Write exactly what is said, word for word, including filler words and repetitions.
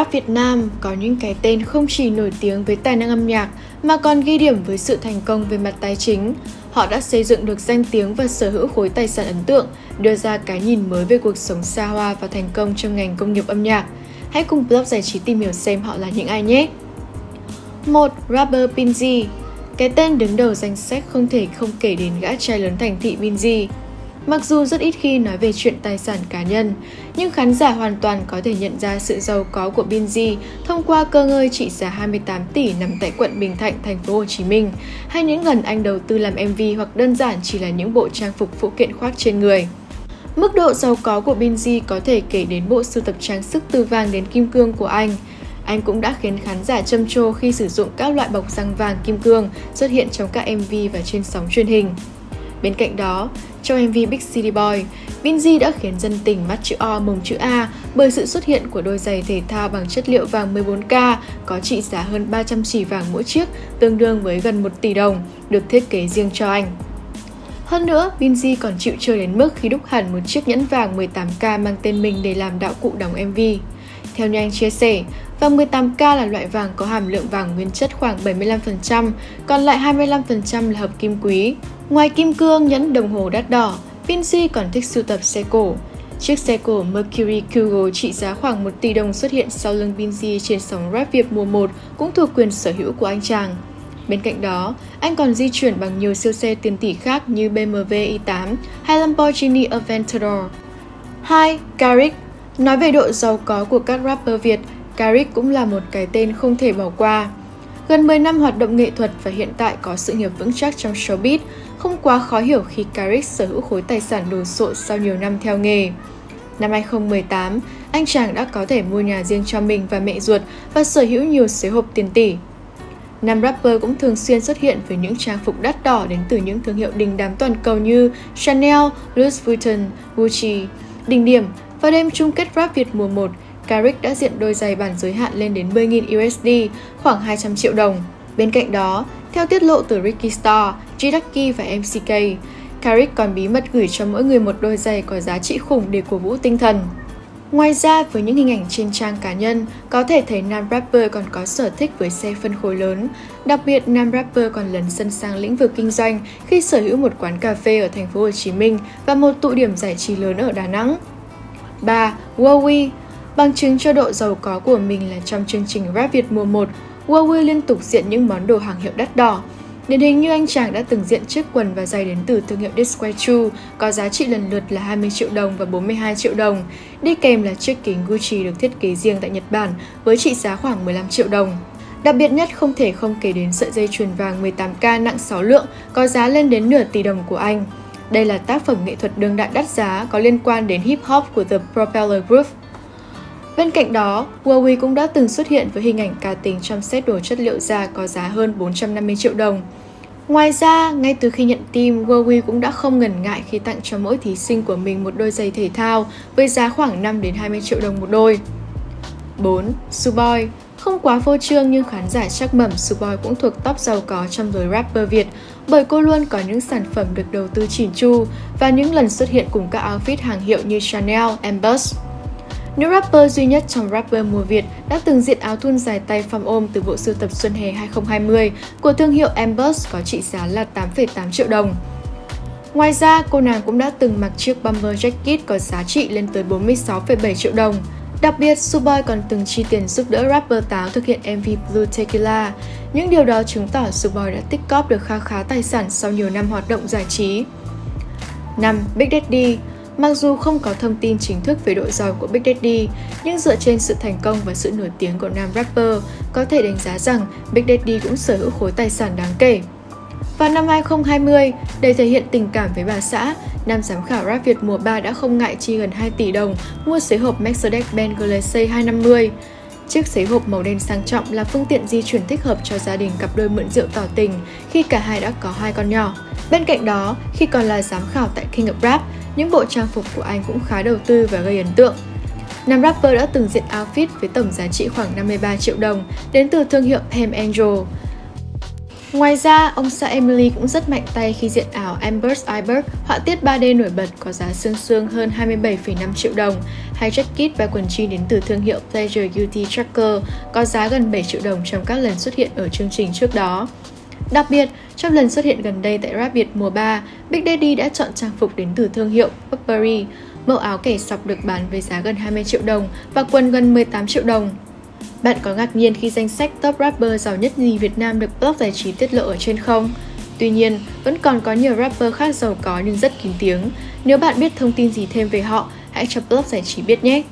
Rap Việt Nam có những cái tên không chỉ nổi tiếng với tài năng âm nhạc mà còn ghi điểm với sự thành công về mặt tài chính. Họ đã xây dựng được danh tiếng và sở hữu khối tài sản ấn tượng, đưa ra cái nhìn mới về cuộc sống xa hoa và thành công trong ngành công nghiệp âm nhạc. Hãy cùng blog giải trí tìm hiểu xem họ là những ai nhé! một. Rapper Binz. Cái tên đứng đầu danh sách không thể không kể đến gã trai lớn thành thị Binz. Mặc dù rất ít khi nói về chuyện tài sản cá nhân, nhưng khán giả hoàn toàn có thể nhận ra sự giàu có của Binz thông qua cơ ngơi trị giá hai mươi tám tỷ nằm tại quận Bình Thạnh, thành phố Hồ Chí Minh, hay những lần anh đầu tư làm em vê hoặc đơn giản chỉ là những bộ trang phục phụ kiện khoác trên người. Mức độ giàu có của Binz có thể kể đến bộ sưu tập trang sức từ vàng đến kim cương của anh. Anh cũng đã khiến khán giả trầm trồ khi sử dụng các loại bọc răng vàng kim cương xuất hiện trong các em vê và trên sóng truyền hình. Bên cạnh đó, trong em vê Big City Boy, Binz đã khiến dân tình mắt chữ O mồm chữ A bởi sự xuất hiện của đôi giày thể thao bằng chất liệu vàng mười bốn ca có trị giá hơn ba trăm chỉ vàng mỗi chiếc, tương đương với gần một tỷ đồng, được thiết kế riêng cho anh. Hơn nữa, Binz còn chịu chơi đến mức khi đúc hẳn một chiếc nhẫn vàng mười tám ca mang tên mình để làm đạo cụ đóng em vê. Theo như anh chia sẻ, vàng mười tám ca là loại vàng có hàm lượng vàng nguyên chất khoảng bảy mươi lăm phần trăm, còn lại hai mươi lăm phần trăm là hợp kim quý. Ngoài kim cương, nhẫn đồng hồ đắt đỏ, Binz còn thích sưu tập xe cổ. Chiếc xe cổ Mercury Cougar trị giá khoảng một tỷ đồng xuất hiện sau lưng Binz trên sóng Rap Việt mùa một cũng thuộc quyền sở hữu của anh chàng. Bên cạnh đó, anh còn di chuyển bằng nhiều siêu xe tiền tỷ khác như bê em vê i tám hay Lamborghini Aventador. hai. Karik. Nói về độ giàu có của các rapper Việt, Karik cũng là một cái tên không thể bỏ qua. Gần mười năm hoạt động nghệ thuật và hiện tại có sự nghiệp vững chắc trong showbiz, không quá khó hiểu khi Karik sở hữu khối tài sản đồ sộ sau nhiều năm theo nghề. Năm hai không một tám, anh chàng đã có thể mua nhà riêng cho mình và mẹ ruột và sở hữu nhiều xế hộp tiền tỷ. Nam rapper cũng thường xuyên xuất hiện với những trang phục đắt đỏ đến từ những thương hiệu đình đám toàn cầu như Chanel, Louis Vuitton, Gucci. Đỉnh điểm, vào đêm chung kết Rap Việt mùa một, Karik đã diện đôi giày bản giới hạn lên đến mười nghìn đô la, khoảng hai trăm triệu đồng. Bên cạnh đó, theo tiết lộ từ Ricky Star, Jidaki và em xê ca, Karik còn bí mật gửi cho mỗi người một đôi giày có giá trị khủng để cổ vũ tinh thần. Ngoài ra, với những hình ảnh trên trang cá nhân, có thể thấy nam rapper còn có sở thích với xe phân khối lớn. Đặc biệt, nam rapper còn lấn sân sang lĩnh vực kinh doanh khi sở hữu một quán cà phê ở thành phố Hồ Chí Minh và một tụ điểm giải trí lớn ở Đà Nẵng. ba. Wowy. Bằng chứng cho độ giàu có của mình là trong chương trình Rap Việt mùa một, Wowy liên tục diện những món đồ hàng hiệu đắt đỏ. Điển hình như anh chàng đã từng diện chiếc quần và giày đến từ thương hiệu Dsquared hai có giá trị lần lượt là hai mươi triệu đồng và bốn mươi hai triệu đồng, đi kèm là chiếc kính Gucci được thiết kế riêng tại Nhật Bản với trị giá khoảng mười lăm triệu đồng. Đặc biệt nhất không thể không kể đến sợi dây chuyền vàng mười tám ca nặng sáu lượng có giá lên đến nửa tỷ đồng của anh. Đây là tác phẩm nghệ thuật đương đại đắt giá có liên quan đến hip hop của The Propeller Group. Bên cạnh đó, Wowy cũng đã từng xuất hiện với hình ảnh cá tính trong set đồ chất liệu da có giá hơn bốn trăm năm mươi triệu đồng. Ngoài ra, ngay từ khi nhận team, Wowy cũng đã không ngần ngại khi tặng cho mỗi thí sinh của mình một đôi giày thể thao với giá khoảng năm đến hai mươi triệu đồng một đôi. bốn. Suboi. Không quá vô trương nhưng khán giả chắc mẩm Suboi cũng thuộc top giàu có trong giới rapper Việt bởi cô luôn có những sản phẩm được đầu tư chỉn chu và những lần xuất hiện cùng các outfit hàng hiệu như Chanel, Embass. Nữ rapper duy nhất trong rapper mùa Việt đã từng diện áo thun dài tay form ôm từ bộ sưu tập Xuân Hè hai không hai không của thương hiệu Embass có trị giá là tám phẩy tám triệu đồng. Ngoài ra, cô nàng cũng đã từng mặc chiếc bomber jacket có giá trị lên tới bốn mươi sáu phẩy bảy triệu đồng. Đặc biệt, Suboi còn từng chi tiền giúp đỡ rapper Táo thực hiện em vê Blue Tequila. Những điều đó chứng tỏ Suboi đã tích cóp được khá khá tài sản sau nhiều năm hoạt động giải trí. năm. Big Daddy. Mặc dù không có thông tin chính thức về độ giàu của Big Daddy, nhưng dựa trên sự thành công và sự nổi tiếng của nam rapper, có thể đánh giá rằng Big Daddy cũng sở hữu khối tài sản đáng kể. Vào năm hai không hai không, để thể hiện tình cảm với bà xã, nam giám khảo Rap Việt mùa ba đã không ngại chi gần hai tỷ đồng mua xế hộp Mercedes-Benz G L C hai trăm năm mươi. Chiếc xế hộp màu đen sang trọng là phương tiện di chuyển thích hợp cho gia đình cặp đôi mượn rượu tỏ tình khi cả hai đã có hai con nhỏ. Bên cạnh đó, khi còn là giám khảo tại King of Rap, những bộ trang phục của anh cũng khá đầu tư và gây ấn tượng. Nam rapper đã từng diện outfit với tổng giá trị khoảng năm mươi ba triệu đồng đến từ thương hiệu Palm Angel. Ngoài ra, ông xã Emily cũng rất mạnh tay khi diện ảo Amber's Iberg, họa tiết ba D nổi bật có giá sương sương hơn hai mươi bảy phẩy năm triệu đồng, hay jacket và quần jean đến từ thương hiệu Pleasure Beauty Tracker có giá gần bảy triệu đồng trong các lần xuất hiện ở chương trình trước đó. Đặc biệt, trong lần xuất hiện gần đây tại Rap Việt mùa ba, Big Daddy đã chọn trang phục đến từ thương hiệu Burberry, mẫu áo kẻ sọc được bán với giá gần hai mươi triệu đồng và quần gần mười tám triệu đồng. Bạn có ngạc nhiên khi danh sách top rapper giàu nhất nhì Việt Nam được blog giải trí tiết lộ ở trên không? Tuy nhiên, vẫn còn có nhiều rapper khác giàu có nhưng rất kín tiếng. Nếu bạn biết thông tin gì thêm về họ, hãy cho blog giải trí biết nhé!